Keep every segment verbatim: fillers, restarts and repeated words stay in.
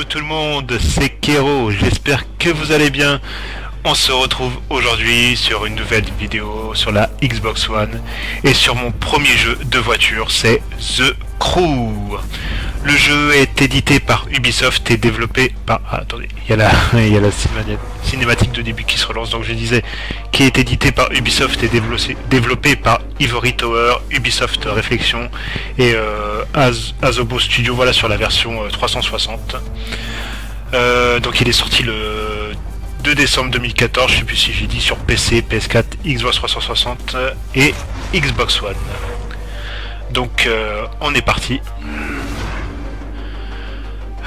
Hello tout le monde, c'est Kero, j'espère que vous allez bien. On se retrouve aujourd'hui sur une nouvelle vidéo sur la Xbox One et sur mon premier jeu de voiture, c'est The Crew. Le jeu est édité par Ubisoft et développé par... Ah, attendez, il y a la, il y a la cinématique de début qui se relance, donc je disais, qui est édité par Ubisoft et développé, développé par Ivory Tower, Ubisoft Réflexion et euh, Asobo Studio, voilà, sur la version trois cent soixante. Euh, donc il est sorti le deux décembre deux mille quatorze, je sais plus si j'ai dit, sur P C, P S quatre, Xbox trois cent soixante et Xbox One. Donc euh, on est parti.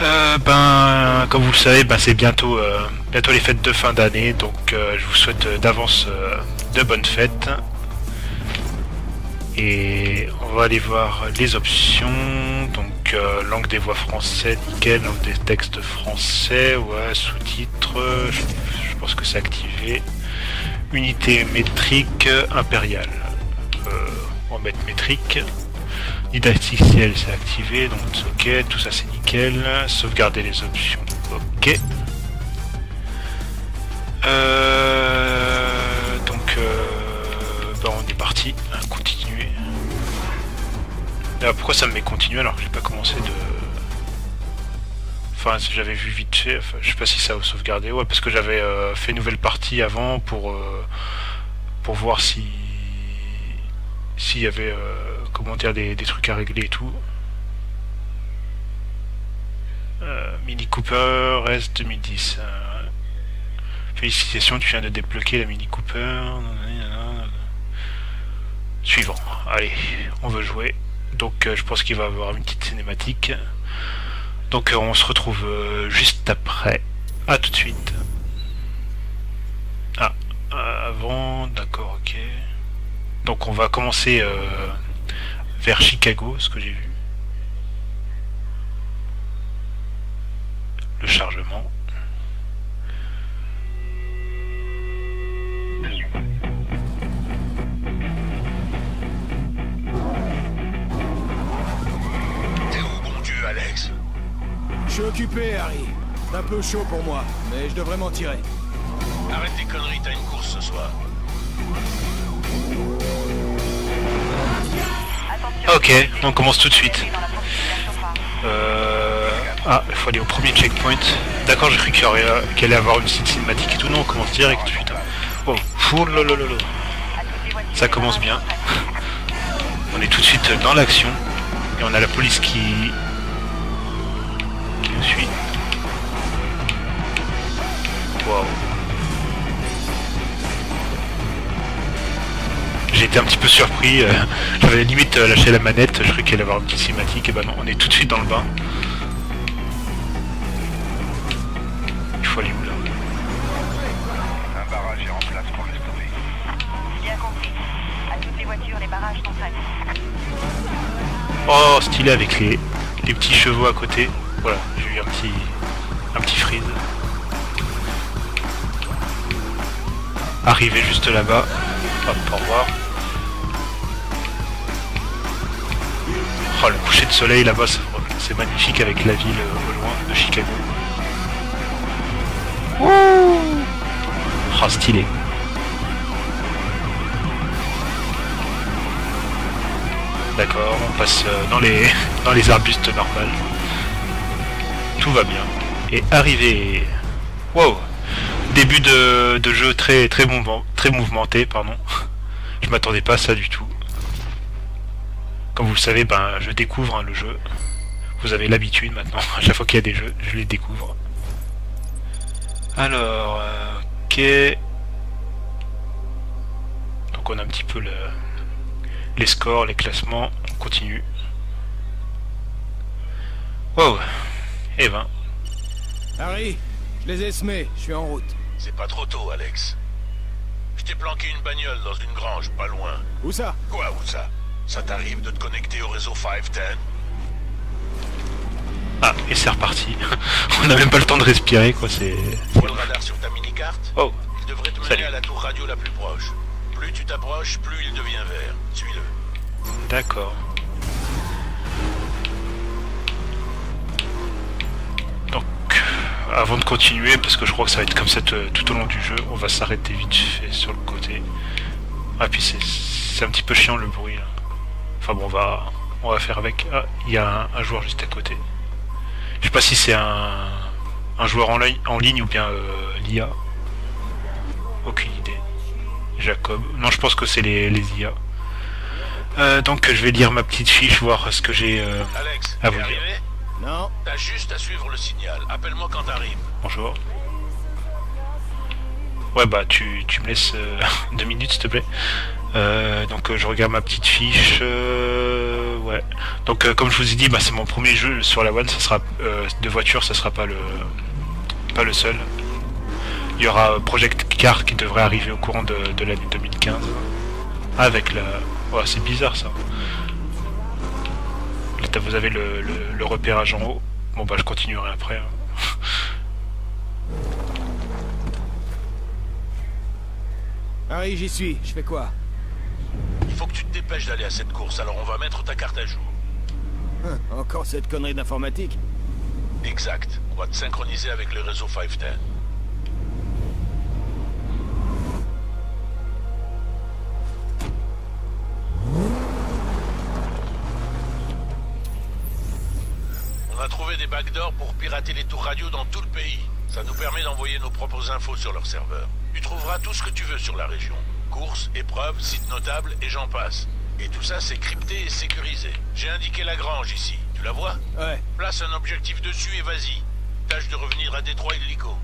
Euh, ben, comme vous le savez, ben, c'est bientôt, euh, bientôt les fêtes de fin d'année, donc euh, je vous souhaite euh, d'avance euh, de bonnes fêtes. Et on va aller voir les options, donc euh, langue des voix français, nickel, langue des textes français, ouais, sous-titres, euh, je, je pense que c'est activé, unité métrique euh, impériale, euh, on va mettre métrique. Didacticiel, c'est activé, donc ok, tout ça c'est nickel. Sauvegarder les options, ok. Euh, donc, euh, ben on est parti, continuer. Là, pourquoi ça me met continuer alors que j'ai pas commencé de... Enfin, j'avais vu vite fait, enfin, je sais pas si ça a sauvegardé, ouais, parce que j'avais euh, fait une nouvelle partie avant pour, euh, pour voir si... s'il y avait... Euh, comment dire, des, des trucs à régler et tout. Euh, Mini Cooper S deux mille dix. Euh, félicitations, tu viens de débloquer la Mini Cooper. Suivant. Allez, on veut jouer. Donc euh, je pense qu'il va y avoir une petite cinématique. Donc euh, on se retrouve euh, juste après. À tout de suite. Ah, euh, avant, d'accord, ok. Donc on va commencer... Euh, vers Chicago, ce que j'ai vu. Le chargement. T'es où, bon Dieu, Alex? Je suis occupé, Harry. C'est un peu chaud pour moi, mais je devrais m'en tirer. Arrête tes conneries, t'as une course ce soir. Ok, on commence tout de suite. Euh... Ah, il faut aller au premier checkpoint. D'accord, j'ai cru qu'il qu allait avoir une petite cinématique et tout. Non, on commence direct tout de suite. Oh, fou, lolololo. Ça commence bien. On est tout de suite dans l'action. Et on a la police qui... qui nous suit. Waouh. J'ai été un petit peu surpris, euh, j'avais limite euh, lâché la manette, je croyais qu'il allait avoir une petite cinématique, et ben non, on est tout de suite dans le bain. Il faut aller où là? Un barrage est en place pour le stopper. Bien compris. À toutes les voitures, les barrages sont prêts. Oh, stylé avec les, les petits chevaux à côté. Voilà, j'ai eu un petit, un petit freeze. Arrivé juste là-bas. Hop, au revoir. Oh, le coucher de soleil là-bas, c'est magnifique avec la ville euh, au loin de Chicago. Wouh! Oh, stylé. D'accord, on passe euh, dans les dans les arbustes normales. Tout va bien. Et arrivé. Wow! Début de, de jeu très très mouvement, très mouvementé, pardon. Je m'attendais pas à ça du tout. Comme vous le savez, ben je découvre hein, le jeu. Vous avez l'habitude maintenant. À chaque fois qu'il y a des jeux, je les découvre. Alors, euh, ok. Donc on a un petit peu le, les scores, les classements. On continue. Wow. Et eh ben. Harry, je les ai semés. Je suis en route. C'est pas trop tôt, Alex. Je t'ai planqué une bagnole dans une grange, pas loin. Où ça? Quoi, où ça? Ça t'arrive de te connecter au réseau Five-Ten? Ah, et c'est reparti. On n'a même pas le temps de respirer, quoi, c'est... Vois le radar sur ta mini-carte? Oh. Il devrait te mener Salut. à la tour radio la plus proche. Plus tu t'approches, plus il devient vert. Suis-le. D'accord. Donc, avant de continuer, parce que je crois que ça va être comme ça tout au long du jeu, on va s'arrêter vite fait sur le côté. Ah, puis c'est un petit peu chiant le bruit là. Enfin bon, on va, on va faire avec. Ah, il y a un, un joueur juste à côté. Je sais pas si c'est un, un joueur en, li en ligne ou bien euh, l'I A. Aucune idée. Jacob. Non, je pense que c'est les, les I A. Euh, donc je vais lire ma petite fiche, voir ce que j'ai euh, à vous dire. Non. T'as juste à suivre le signal. Appelle-moi quand t'arrives. Bonjour. Ouais bah tu, tu me laisses euh, deux minutes s'il te plaît. Euh, donc euh, je regarde ma petite fiche. Euh, ouais. Donc euh, comme je vous ai dit, bah, c'est mon premier jeu sur la One. Ça sera euh, de voiture, ça sera pas le pas le seul. Il y aura Project Cars qui devrait arriver au courant de, de l'année deux mille quinze. Avec la. Ouais, c'est bizarre ça. Là, vous avez le, le, le repérage en haut. Bon bah je continuerai après. Hein. Harry, j'y suis. Je fais quoi? Il faut que tu te dépêches d'aller à cette course, alors on va mettre ta carte à jour. Hein, encore cette connerie d'informatique? Exact. On va te synchroniser avec le réseau Five-Ten. On a trouvé des backdoors pour pirater les tours radio dans tout le pays. Ça nous permet d'envoyer nos propres infos sur leur serveur. Tu trouveras tout ce que tu veux sur la région. Courses, épreuves, sites notables et j'en passe. Et tout ça c'est crypté et sécurisé. J'ai indiqué la grange ici. Tu la vois? Ouais. Place un objectif dessus et vas-y. Tâche de revenir à Detroit illico.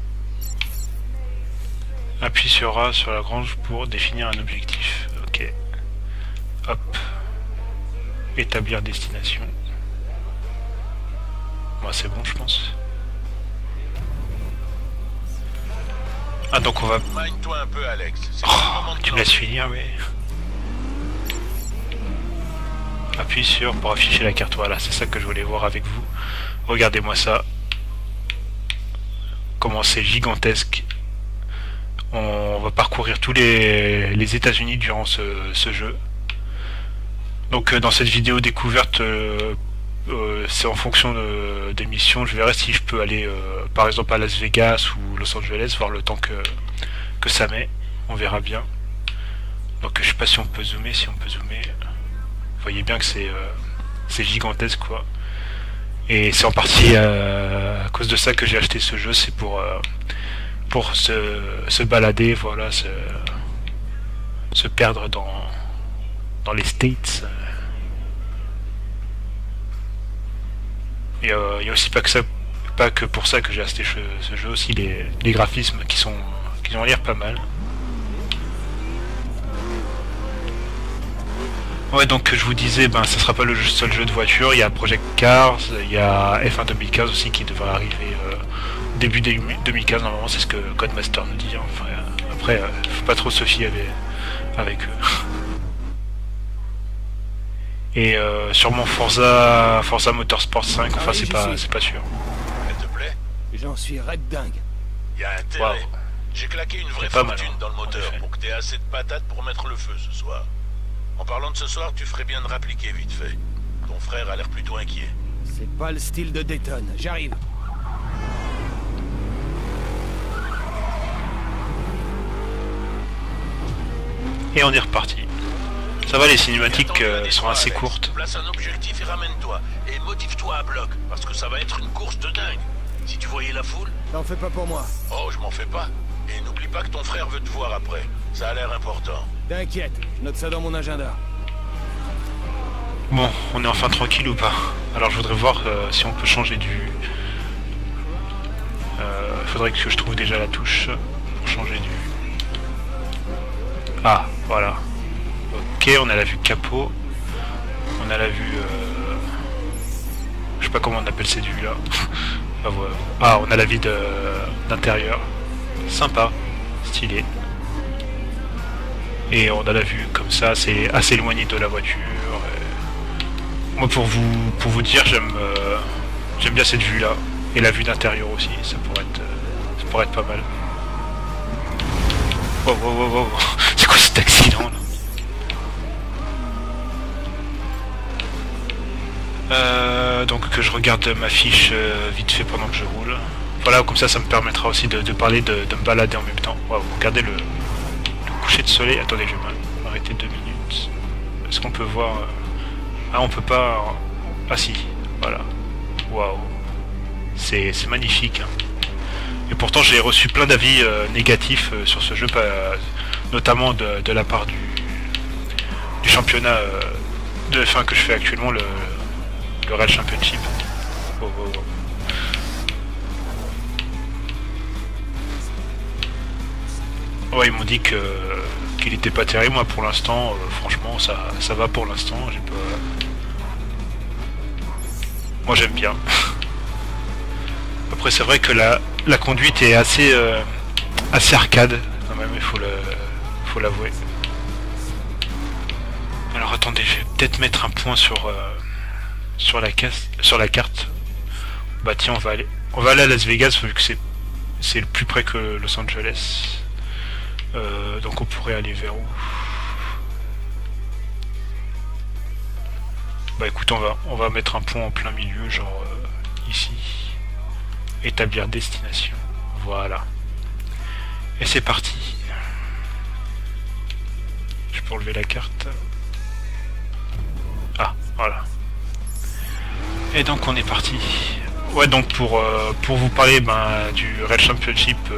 Appuie sur A sur la grange pour définir un objectif. Ok. Hop. Établir destination. Bah, c'est bon je pense. Ah donc on va... Magne-toi un peu, Alex. Oh, tu me laisses finir mais... Appuie sur pour afficher la carte. Voilà, c'est ça que je voulais voir avec vous. Regardez-moi ça. Comment c'est gigantesque. On va parcourir tous les, les États-Unis durant ce, ce jeu. Donc dans cette vidéo découverte... Euh... Euh, c'est en fonction de, des missions. Je verrai si je peux aller euh, par exemple à Las Vegas ou Los Angeles, voir le temps que, que ça met. On verra bien. Donc je sais pas si on peut zoomer, si on peut zoomer. Vous voyez bien que c'est euh, c'est gigantesque quoi. Et c'est en partie euh, à cause de ça que j'ai acheté ce jeu, c'est pour, euh, pour se, se balader, voilà, se, se perdre dans, dans les States. Il euh, n'y a aussi pas que, ça, pas que pour ça que j'ai acheté ce jeu, aussi les, les graphismes qui sont qui ont l'air pas mal. Ouais, donc je vous disais, ben ça sera pas le seul jeu de voiture, il y a Project Cars, il y a F un deux mille quinze aussi qui devrait arriver euh, début deux mille quinze, normalement c'est ce que Codemaster nous dit, hein. Enfin, après euh, faut pas trop se fier avec, avec eux. Et euh, sûrement Forza, Forza Motorsport cinq, enfin c'est pas, c'est pas sûr. Ça te plaît? J'en suis red dingue. Y a intérêt. Wow. J'ai claqué une vraie fortune mal, hein, dans le moteur pour que t'aies assez de patates pour mettre le feu ce soir. En parlant de ce soir, tu ferais bien de rappliquer vite fait. Ton frère a l'air plutôt inquiet. C'est pas le style de Dayton, j'arrive. Et on est reparti. Ça va, les cinématiques euh, sont assez courtes. Place un objectif et ramène-toi. Et motive-toi à bloc, parce que ça va être une course de dingue. Si tu voyais la foule... T'en fais pas pour moi. Oh, je m'en fais pas. Et n'oublie pas que ton frère veut te voir après. Ça a l'air important. T'inquiète, je note ça dans mon agenda. Bon, on est enfin tranquille ou pas? Alors je voudrais voir euh, si on peut changer du... Euh, faudrait que je trouve déjà la touche pour changer du... Ah, voilà. Ok, on a la vue capot, on a la vue, euh... je sais pas comment on appelle ces vues là. Ah, ouais. Ah, on a la vue d'intérieur, sympa, stylé. Et on a la vue comme ça, c'est assez éloigné de la voiture. Et... Moi pour vous pour vous dire, j'aime euh... j'aime bien cette vue là et la vue d'intérieur aussi, ça pourrait être ça pourrait être pas mal. Wow, wow, wow, wow. C'est quoi cet accident là? Euh, donc que je regarde ma fiche euh, vite fait pendant que je roule. Voilà, comme ça, ça me permettra aussi de, de parler, de, de me balader en même temps. Waouh, regardez le, le coucher de soleil. Attendez, je vais m'arrêter deux minutes. Est-ce qu'on peut voir... Ah, on peut pas... Ah si, voilà. Waouh. C'est magnifique. Hein. Et pourtant, j'ai reçu plein d'avis euh, négatifs euh, sur ce jeu, euh, notamment de, de la part du, du championnat euh, de F un que je fais actuellement, le, le Red Championship. Oh, oh, oh. Ouais, ils m'ont dit que qu'il n'était pas terrible. Moi, pour l'instant, euh, franchement, ça, ça va pour l'instant. J'ai pas... Moi, j'aime bien. Après, c'est vrai que la, la conduite est assez, euh, assez arcade, quand même, il faut le, faut l'avouer. Alors, attendez, je vais peut-être mettre un point sur, euh, sur, la caisse, sur la carte. Bah tiens, on va aller, on va aller à Las Vegas, vu que c'est c'est le plus près que Los Angeles. Euh, donc on pourrait aller vers où? Bah écoute, on va, on va mettre un point en plein milieu, genre euh, ici. Établir destination. Voilà. Et c'est parti. Je peux enlever la carte. Ah, voilà. Et donc on est parti. Ouais, donc pour, euh, pour vous parler ben, du Red Championship, euh,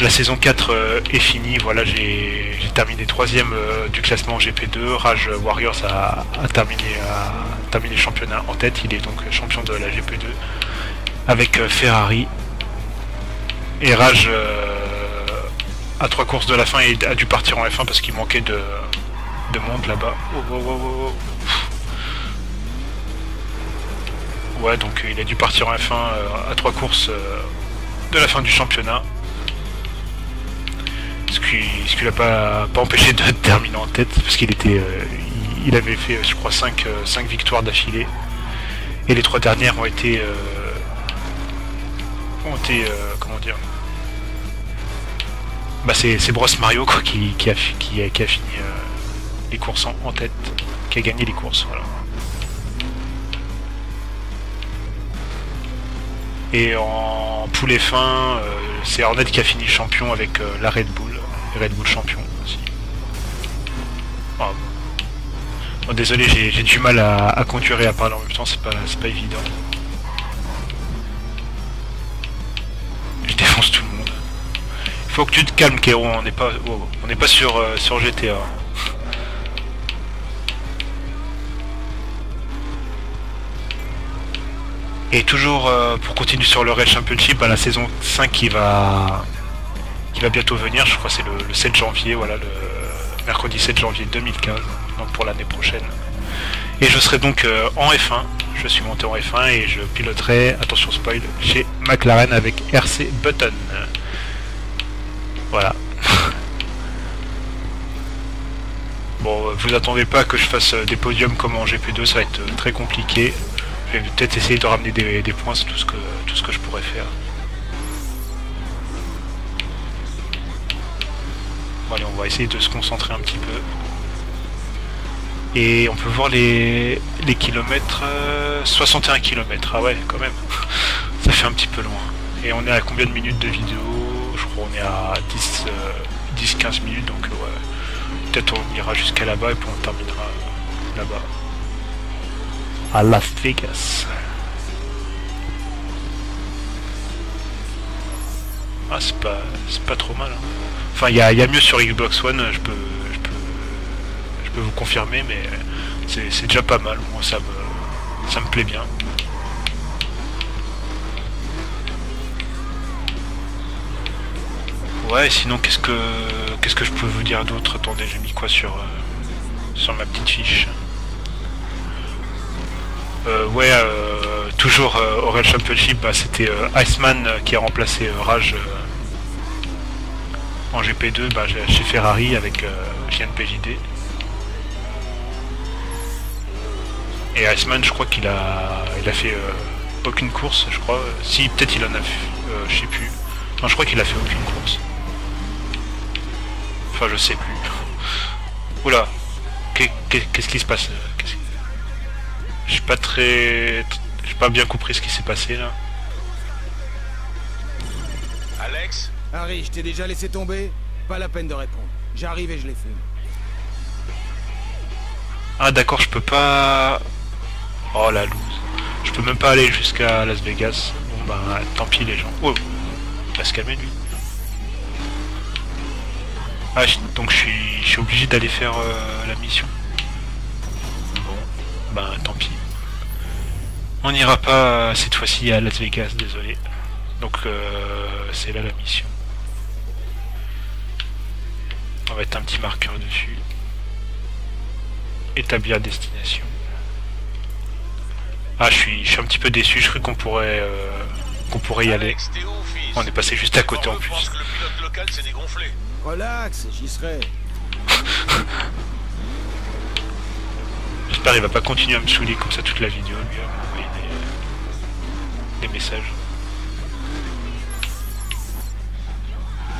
la saison quatre euh, est finie. Voilà, j'ai terminé troisième euh, du classement G P deux. Rage Warriors a, a, terminé, a terminé le championnat en tête. Il est donc champion de la G P deux. Avec euh, Ferrari. Et Rage euh, à trois courses de la fin et a dû partir en F un parce qu'il manquait de, de monde là-bas. Oh, oh, oh, oh, oh. Ouais, donc euh, il a dû partir en F un euh, à trois courses euh, de la fin du championnat. Ce qui ce qui l'a pas, pas empêché de terminer en tête parce qu'il était euh, il, il avait fait je crois cinq victoires d'affilée. Et les trois dernières ont été euh, ont été, euh, comment dire, bah c'est Bros Mario quoi qui, qui, a, qui, a, qui a fini euh, les courses en, en tête, qui a gagné les courses, voilà. Et en poulet fin, euh, c'est Hornet qui a fini champion avec euh, la Red Bull, Red Bull champion aussi. Oh. Oh, désolé, j'ai du mal à, à conduire et à parler en même temps, c'est pas, pas évident. Défonce tout le monde. Faut que tu te calmes, Kero. On n'est pas, wow, on n'est pas sur euh, sur G T A. Et toujours euh, pour continuer sur le Red Championship, à la saison cinq qui va qui va bientôt venir. Je crois c'est le, le sept janvier. Voilà, le mercredi sept janvier deux mille quinze. Donc pour l'année prochaine. Et je serai donc euh, en F un. Je suis monté en F un et je piloterai, attention spoil, chez McLaren avec R C Button. Voilà. Bon, vous attendez pas que je fasse des podiums comme en G P deux, ça va être très compliqué. Je vais peut-être essayer de ramener des, des points, c'est tout ce que tout ce que je pourrais faire. Bon, allez, on va essayer de se concentrer un petit peu. Et on peut voir les, les kilomètres, euh, soixante et un kilomètres, ah ouais quand même, ça fait un petit peu loin. Et on est à combien de minutes de vidéo? Je crois on est à dix à quinze minutes, donc ouais, peut-être on ira jusqu'à là-bas et puis on terminera là-bas. À Las Vegas. Ah c'est pas, pas trop mal. Hein. Enfin il y a, y a mieux sur Xbox One, je peux... Je peux vous confirmer, mais c'est déjà pas mal, moi ça me ça me plaît bien. Ouais, sinon qu'est-ce que qu'est-ce que je peux vous dire d'autre? Attendez, j'ai mis quoi sur euh, sur ma petite fiche? Euh, ouais, euh, toujours euh, au Red Championship, bah, c'était euh, Iceman euh, qui a remplacé euh, Rage euh, en G P deux, bah, chez Ferrari avec euh, J N P J D. Et Iceman, je crois qu'il a, il a fait euh, aucune course, je crois. Si, peut-être il en a fait, euh, je sais plus. Non, je crois qu'il a fait aucune course. Enfin, je sais plus. Oula, qu'est-ce qui se passe? Je suis pas très... J'ai pas bien compris ce qui s'est passé, là. Harry, je t'ai déjà laissé tomber. Pas la peine de répondre. J'arrive et je les fume. Ah d'accord, je peux pas... Oh la loose. Je peux même pas aller jusqu'à Las Vegas. Bon bah tant pis les gens. Oh, il va se calmer lui. Ah donc je suis, je suis obligé d'aller faire euh, la mission. Bon, bah tant pis. On n'ira pas cette fois-ci à Las Vegas, désolé. Donc euh, c'est là la mission. On va mettre un petit marqueur dessus. Établir destination. Ah je suis, je suis un petit peu déçu, je crois qu'on pourrait euh, qu'on pourrait y aller. On est passé juste à côté en plus. Relax, j'y serai. J'espère qu'il va pas continuer à me saouler comme ça toute la vidéo, lui à m'envoyer des, des messages.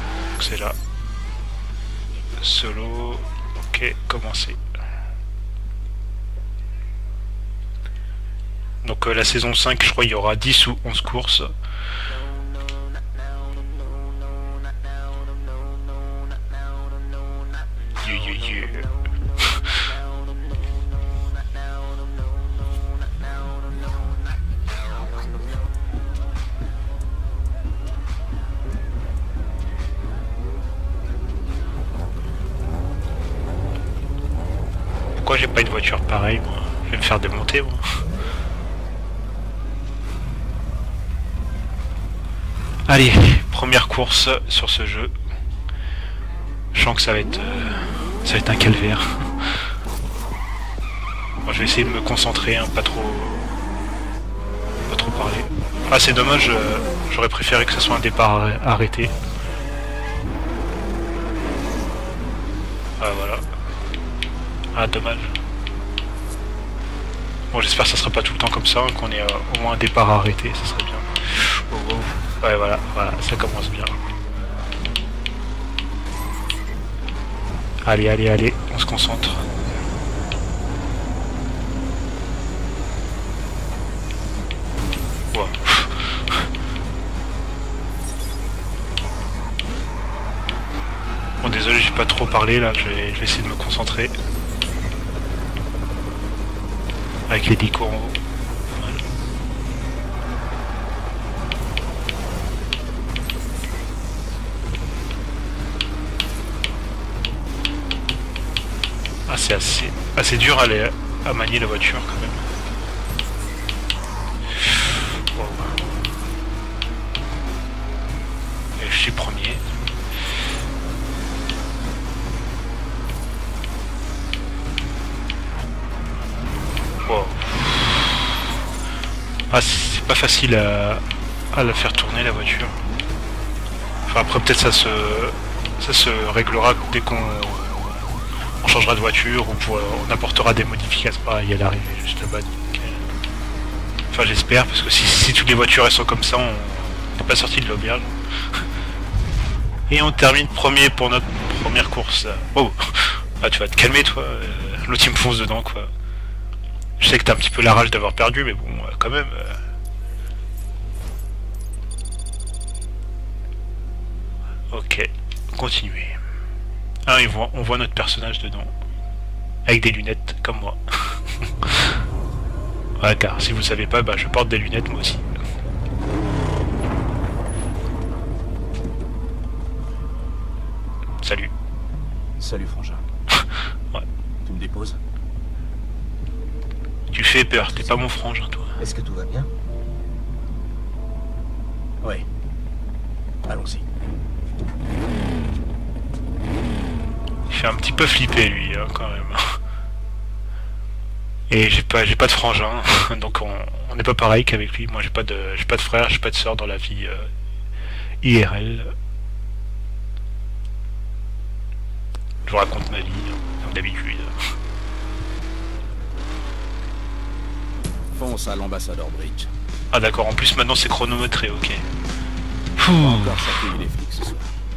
Donc c'est là. Solo. Ok, commencer. Donc euh, la saison cinq, je crois il y aura dix ou onze courses. Yeah, yeah, yeah. Pourquoi j'ai pas une voiture pareille moi? Je vais me faire démonter moi. Allez, première course sur ce jeu. Je sens que ça va être, euh, ça va être un calvaire. Bon, je vais essayer de me concentrer, hein, pas trop, pas trop parler. Ah, c'est dommage. Euh, j'aurais préféré que ce soit un départ arrêté. Ah voilà. Ah dommage. Bon, j'espère que ça sera pas tout le temps comme ça, hein, qu'on ait euh, au moins un départ arrêté, ça serait bien. Oh, oh. Ouais voilà, voilà, ça commence bien. Allez, allez, allez, on se concentre. Wow. Bon désolé, j'ai pas trop parlé là, je vais, je vais essayer de me concentrer. Avec les décos en haut. Ah, c'est assez, assez dur à, aller, à manier la voiture quand même. Wow. Et je suis premier. Wow. Ah, c'est pas facile à, à la faire tourner la voiture. Enfin, après peut-être ça se, ça se réglera dès qu'on... on changera de voiture, on, pourra, on apportera des modifications. Ah, il y a l'arrivée juste là-bas. Enfin j'espère, parce que si, si toutes les voitures elles sont comme ça, on n'est pas sorti de l'auberge. Et on termine premier pour notre première course. Oh, ah, tu vas te calmer toi, l'autre il me fonce dedans quoi. Je sais que t'as un petit peu la rage d'avoir perdu, mais bon, quand même... Euh... Ok, continuez. Ah, on voit, on voit notre personnage dedans. Avec des lunettes, comme moi. Ouais, car si vous savez pas, bah je porte des lunettes moi aussi. Salut. Salut, frangin. Ouais. Tu me déposes? Tu fais peur, t'es pas mon frangin, toi. Est-ce que tout va bien? Ouais. Allons-y. Il fait un petit peu flipper lui hein, quand même. Et j'ai pas j'ai pas de frangin, hein, donc on n'est pas pareil qu'avec lui. Moi j'ai pas de j'ai pas de frère, j'ai pas de soeur dans la vie euh, I R L. Je vous raconte ma vie, hein, comme d'habitude. Fonce à l'ambassadeur Bridge. Ah d'accord, en plus maintenant c'est chronométré, ok.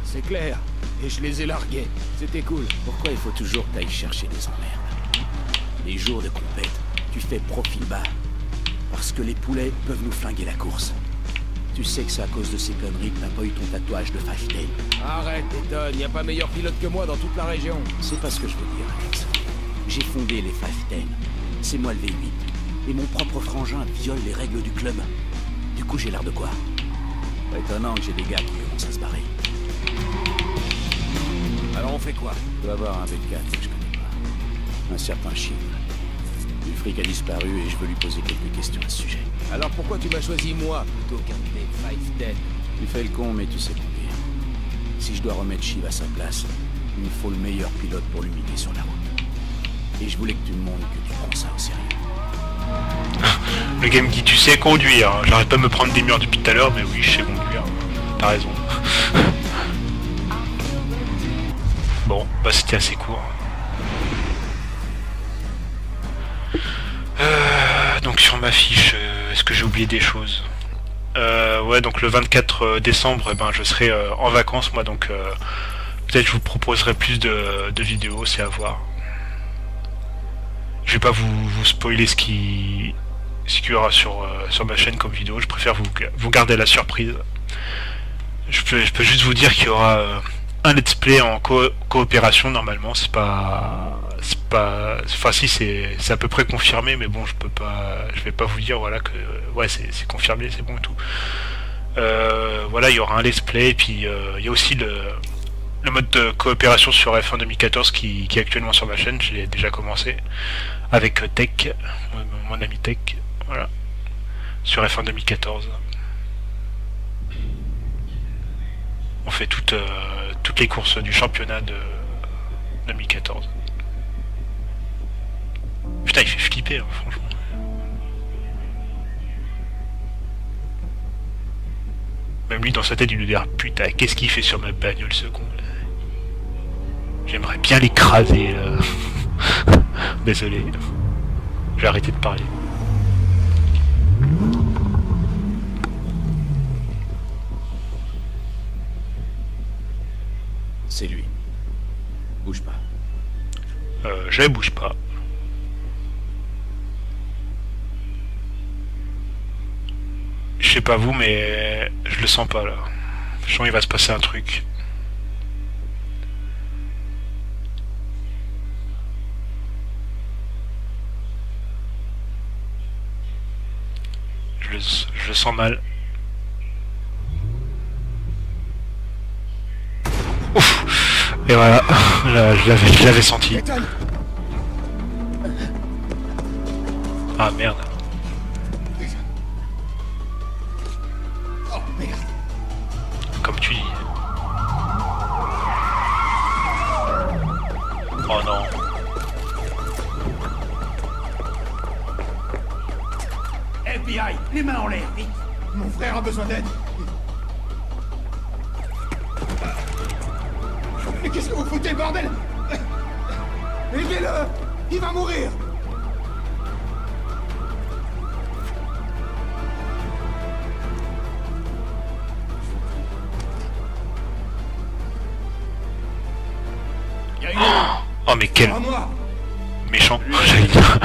C'est clair. Et je les ai largués. C'était cool. Pourquoi il faut toujours que t'ailles chercher des emmerdes? Les jours de compète, tu fais profil bas. Parce que les poulets peuvent nous flinguer la course. tu sais que c'est à cause de ces conneries que t'as pas eu ton tatouage de Five-Ten. Arrête, étonne, y a pas meilleur pilote que moi dans toute la région. C'est pas ce que je veux dire, Alex. J'ai fondé les Five-Ten. C'est moi le V huit. Et mon propre frangin viole les règles du club. Du coup, j'ai l'air de quoi? Pas étonnant que j'ai des gars qui commencent à se barrer. Alors on fait quoi? Je dois avoir un V quatre que je connais pas. Un certain Chiv. Le fric a disparu et je veux lui poser quelques questions à ce sujet. Alors pourquoi tu m'as choisi moi plutôt qu'un des Five-Ten? Tu fais le con mais tu sais conduire. Si je dois remettre Chiv à sa place, il me faut le meilleur pilote pour l'humilier sur la route. Et je voulais que tu me montres que tu prends ça au sérieux. Le game dit tu sais conduire. J'arrête pas de me prendre des murs depuis tout à l'heure mais oui je sais conduire. T'as raison. Bon, bah c'était assez court. Euh, donc sur ma fiche, euh, est-ce que j'ai oublié des choses? euh, Ouais, donc le vingt-quatre décembre, eh ben, je serai euh, en vacances, moi, donc euh, peut-être je vous proposerai plus de, de vidéos, c'est à voir. Je vais pas vous, vous spoiler ce qui ce qu'il y aura sur, euh, sur ma chaîne comme vidéo, je préfère vous, vous garder la surprise. Je peux, je peux juste vous dire qu'il y aura euh, un let's play en co coopération, normalement, c'est pas... c'est pas, enfin si c'est à peu près confirmé, mais bon je peux pas, je vais pas vous dire voilà que ouais c'est confirmé, c'est bon et tout. Euh, voilà, il y aura un let's play, et puis euh, il y a aussi le, le mode de coopération sur F un deux mille quatorze qui, qui est actuellement sur ma chaîne, j'ai déjà commencé avec Tech, mon, mon ami Tech, voilà, sur F un deux mille quatorze. On fait toutes euh, toutes les courses du championnat de deux mille quatorze. Putain, il fait flipper, hein, franchement. Même lui, dans sa tête, il lui dit « Putain, qu'est-ce qu'il fait sur ma bagnole, ce con ? J'aimerais bien l'écraser, là. » Désolé. J'ai arrêté de parler. C'est lui. Bouge pas. Euh, je bouge pas. Je sais pas vous, mais je le sens pas là. Je sens qu'il va se passer un truc. Je le, je le sens mal. Ouf! Et voilà, là, je l'avais, je l'avais senti. Ah merde. Comme tu dis. Oh non. F B I, les mains en l'air, vite. Mon frère a besoin d'aide. Mais qu'est-ce que vous foutez, bordel? Aidez-le, il va mourir. Oh mais quel méchant, j'allais dire,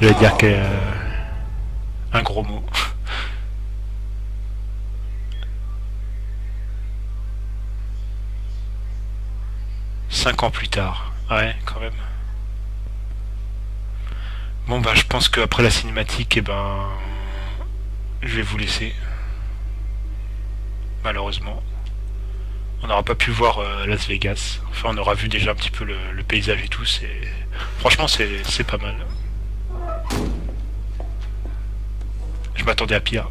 j'allais dire que euh, un gros mot. Cinq ans plus tard, ouais quand même. Bon bah je pense qu'après la cinématique, et eh ben je vais vous laisser. Malheureusement. On n'aura pas pu voir euh, Las Vegas. Enfin, on aura vu déjà un petit peu le, le paysage et tout. C'est franchement, c'est pas mal. Je m'attendais à pire.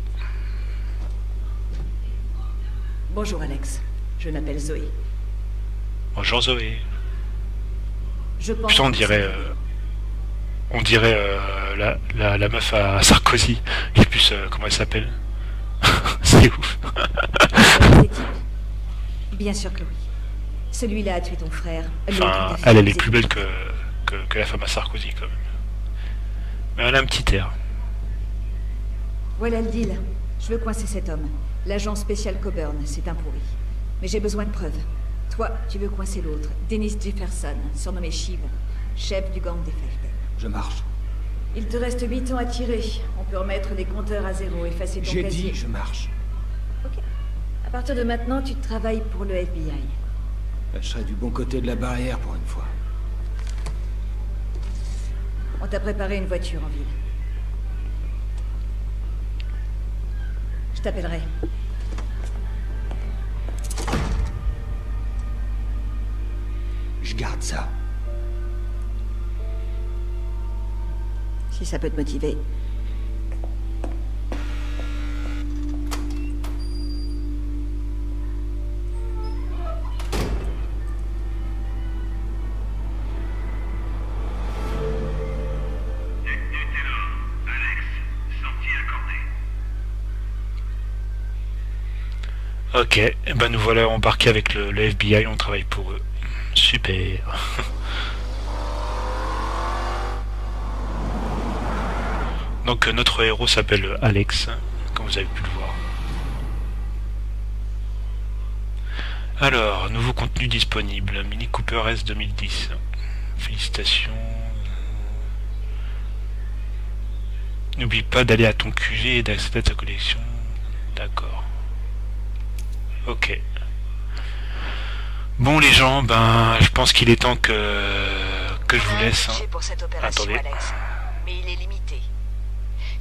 Bonjour Alex. Je m'appelle Zoé. Bonjour Zoé. Je pense. Putain, on dirait, euh, on dirait euh, la, la, la meuf à, à Sarkozy. Je sais plus euh, comment elle s'appelle. C'est ouf. Bien sûr que oui. Celui-là a tué ton frère. Enfin, elle, elle est plus belle que, que, que la femme à Sarkozy, quand même. Mais elle a un petit air. Voilà le deal. Je veux coincer cet homme. L'agent spécial Coburn, c'est un pourri. Mais j'ai besoin de preuves. Toi, tu veux coincer l'autre, Dennis Jefferson, surnommé Chiv, chef du gang des Five-Ten. Je marche. Il te reste huit ans à tirer. On peut remettre les compteurs à zéro, effacer ton casier. J'ai dit, je marche. partir de maintenant, tu travailles pour le F B I. Bah, je serai du bon côté de la barrière pour une fois. On t'a préparé une voiture en ville. Je t'appellerai. Je garde ça. Si ça peut te motiver. Ok, et ben nous voilà embarqués avec le, le F B I, on travaille pour eux. Super. Donc notre héros s'appelle Alex, comme vous avez pu le voir. Alors, nouveau contenu disponible, Mini Cooper S deux mille dix. Félicitations. N'oublie pas d'aller à ton Q G et d'accéder à ta collection. D'accord. Ok. Bon les gens, ben je pense qu'il est temps que que je vous laisse. Hein. Pour cette opération, attendez. Alex, mais il est limité.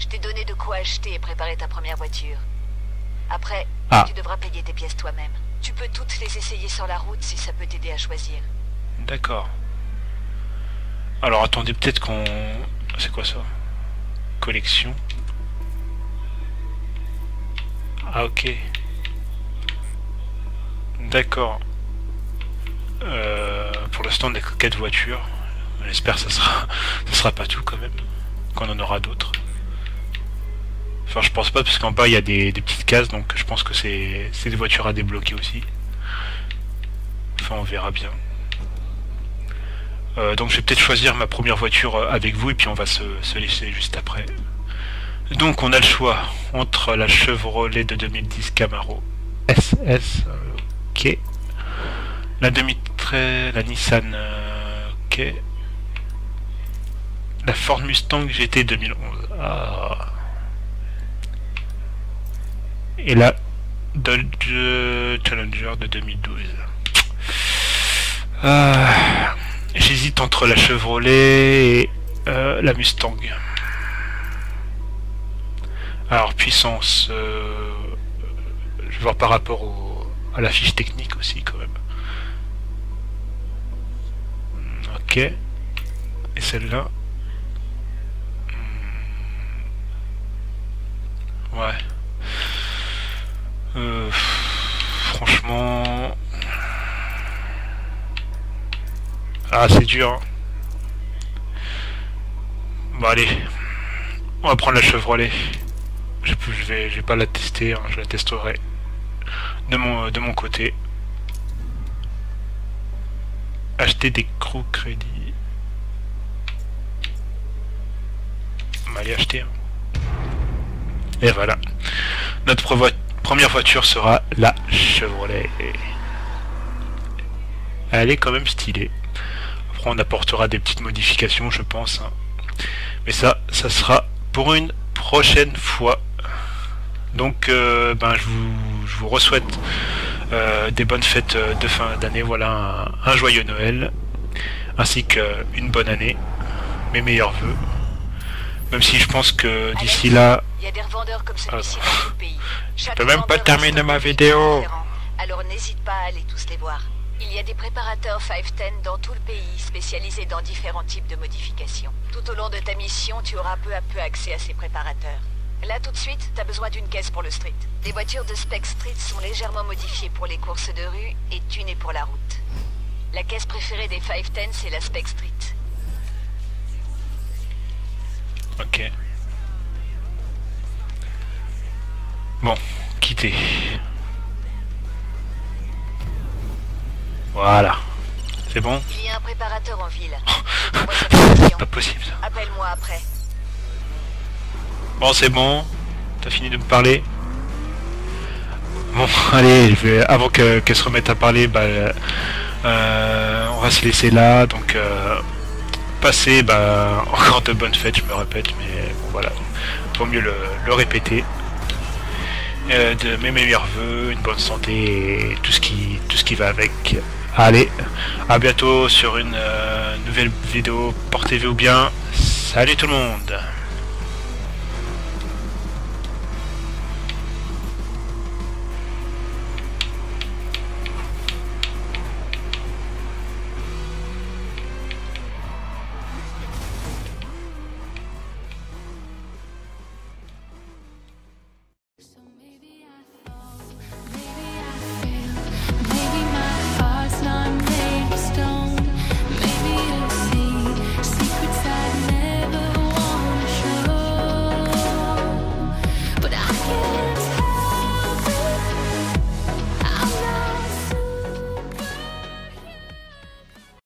Je t'ai donné de quoi acheter et préparer ta première voiture. Après, ah. tu devras payer tes pièces toi-même. Tu peux toutes les essayer sur la route si ça peut t'aider à choisir. D'accord. Alors attendez, peut-être qu'on... C'est quoi ça? Collection. Ah ok. D'accord. Euh, pour l'instant on a que quatre voitures. J'espère que ça sera, ça sera pas tout quand même. Qu'on en aura d'autres. Enfin je pense pas parce qu'en bas il y a des, des petites cases, donc je pense que c'est des voitures à débloquer aussi. Enfin on verra bien. Euh, donc je vais peut-être choisir ma première voiture avec vous et puis on va se, se laisser juste après. Donc on a le choix entre la Chevrolet de deux mille dix Camaro S S. Ok. La deux mille treize, la Nissan, euh, ok. La Ford Mustang G T deux mille onze. Ah. Et la Dodge Challenger de deux mille douze. Ah. J'hésite entre la Chevrolet et euh, la Mustang. Alors puissance, euh, je vais voir par rapport au, à la fiche technique aussi quand même. Ok, et celle-là, hmm. ouais, euh, franchement, ah c'est dur, hein. Bon allez, on va prendre la Chevrolet, je, je, vais, je vais pas la tester, hein. Je la testerai de mon, de mon côté. Acheter des Crew crédits. On va aller acheter. Hein. Et voilà. Notre pre première voiture sera la Chevrolet. Elle est quand même stylée. Après on apportera des petites modifications je pense. Hein. Mais ça, ça sera pour une prochaine fois. Donc euh, ben, je vous, je vous re-souhaite Euh, des bonnes fêtes de fin d'année, voilà, un, un joyeux Noël, ainsi qu'une bonne année, mes meilleurs voeux, même si je pense que d'ici là, il y a des revendeurs comme celui-ci dans tout le pays. Je peux même pas terminer ma vidéo, alors n'hésite pas à aller tous les voir, il y a des préparateurs Five-Ten dans tout le pays, spécialisés dans différents types de modifications, tout au long de ta mission tu auras peu à peu accès à ces préparateurs. Là tout de suite, t'as besoin d'une caisse pour le street. Les voitures de Spec Street sont légèrement modifiées pour les courses de rue et tunées pour la route. La caisse préférée des Five-Ten, c'est la Spec Street. Ok. Bon, quitter. Voilà. C'est bon? Il y a un préparateur en ville. C'est pas possible ça. Appelle-moi après. Bon c'est bon, t'as fini de me parler. Bon allez, je vais, avant que, qu'elle se remette à parler, bah, euh, on va se laisser là. Donc euh, passez bah, encore de bonnes fêtes, je me répète, mais bon, voilà, vaut mieux le, le répéter. euh, de mes meilleurs voeux, une bonne santé et tout ce qui, tout ce qui va avec. Allez, à bientôt sur une euh, nouvelle vidéo, portez-vous bien, salut tout le monde.